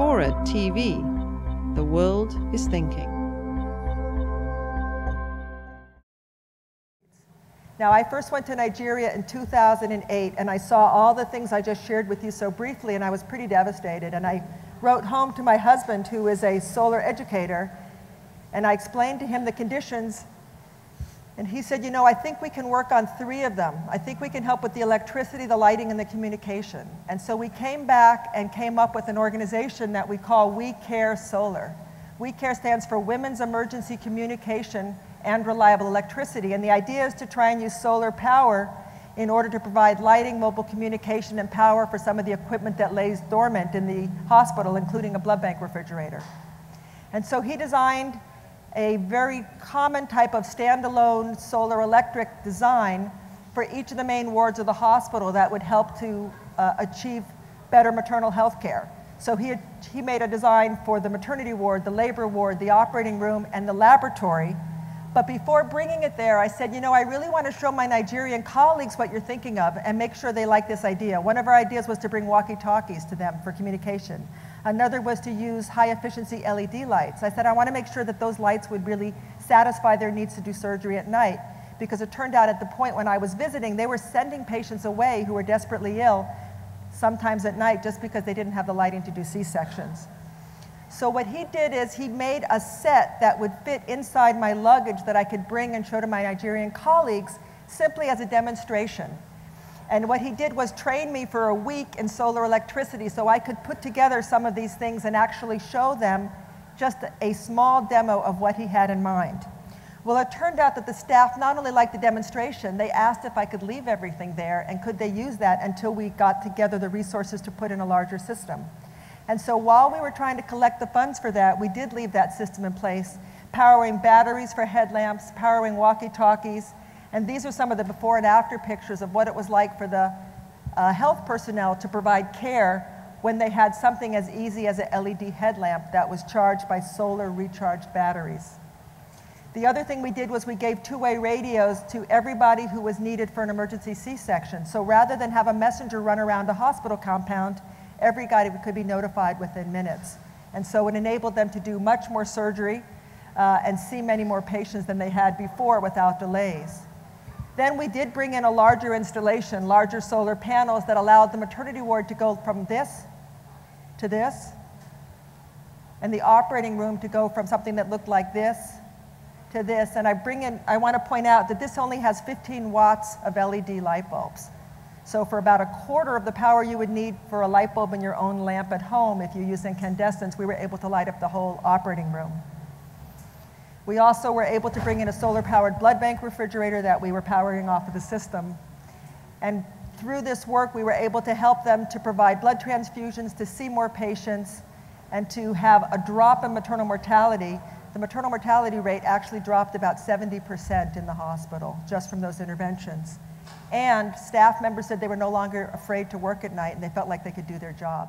for a TV. The world is thinking. Now, I first went to Nigeria in 2008, and I saw all the things I just shared with you so briefly, and I was pretty devastated. And I wrote home to my husband, who is a solar educator, and I explained to him the conditions. And he said, you know, I think we can work on three of them. I think we can help with the electricity, the lighting, and the communication. And so we came back and came up with an organization that we call We Care Solar. We Care stands for Women's Emergency Communication and Reliable Electricity. And the idea is to try and use solar power in order to provide lighting, mobile communication, and power for some of the equipment that lays dormant in the hospital, including a blood bank refrigerator. And so he designed a very common type of standalone solar electric design for each of the main wards of the hospital that would help to achieve better maternal health care. So he made a design for the maternity ward, the labor ward, the operating room, and the laboratory. But before bringing it there, I said, you know, I really want to show my Nigerian colleagues what you're thinking of and make sure they like this idea. One of our ideas was to bring walkie-talkies to them for communication. Another was to use high-efficiency LED lights. I said, I want to make sure that those lights would really satisfy their needs to do surgery at night, because it turned out at the point when I was visiting, they were sending patients away who were desperately ill, sometimes at night, just because they didn't have the lighting to do C-sections. So what he did is he made a set that would fit inside my luggage that I could bring and show to my Nigerian colleagues simply as a demonstration. And what he did was train me for a week in solar electricity so I could put together some of these things and actually show them just a small demo of what he had in mind. Well, it turned out that the staff not only liked the demonstration, they asked if I could leave everything there and could they use that until we got together the resources to put in a larger system. And so while we were trying to collect the funds for that, we did leave that system in place, powering batteries for headlamps, powering walkie-talkies. And these are some of the before and after pictures of what it was like for the health personnel to provide care when they had something as easy as an LED headlamp that was charged by solar recharged batteries. The other thing we did was we gave two-way radios to everybody who was needed for an emergency C-section. So rather than have a messenger run around a hospital compound, everybody could be notified within minutes. And so it enabled them to do much more surgery and see many more patients than they had before without delays. Then we did bring in a larger installation, larger solar panels that allowed the maternity ward to go from this to this, and the operating room to go from something that looked like this to this. And I want to point out that this only has 15 watts of LED light bulbs. So for about a quarter of the power you would need for a light bulb in your own lamp at home, if you use incandescents, we were able to light up the whole operating room. We also were able to bring in a solar-powered blood bank refrigerator that we were powering off of the system. And through this work, we were able to help them to provide blood transfusions, to see more patients, and to have a drop in maternal mortality. The maternal mortality rate actually dropped about 70% in the hospital just from those interventions. And staff members said they were no longer afraid to work at night, and they felt like they could do their job.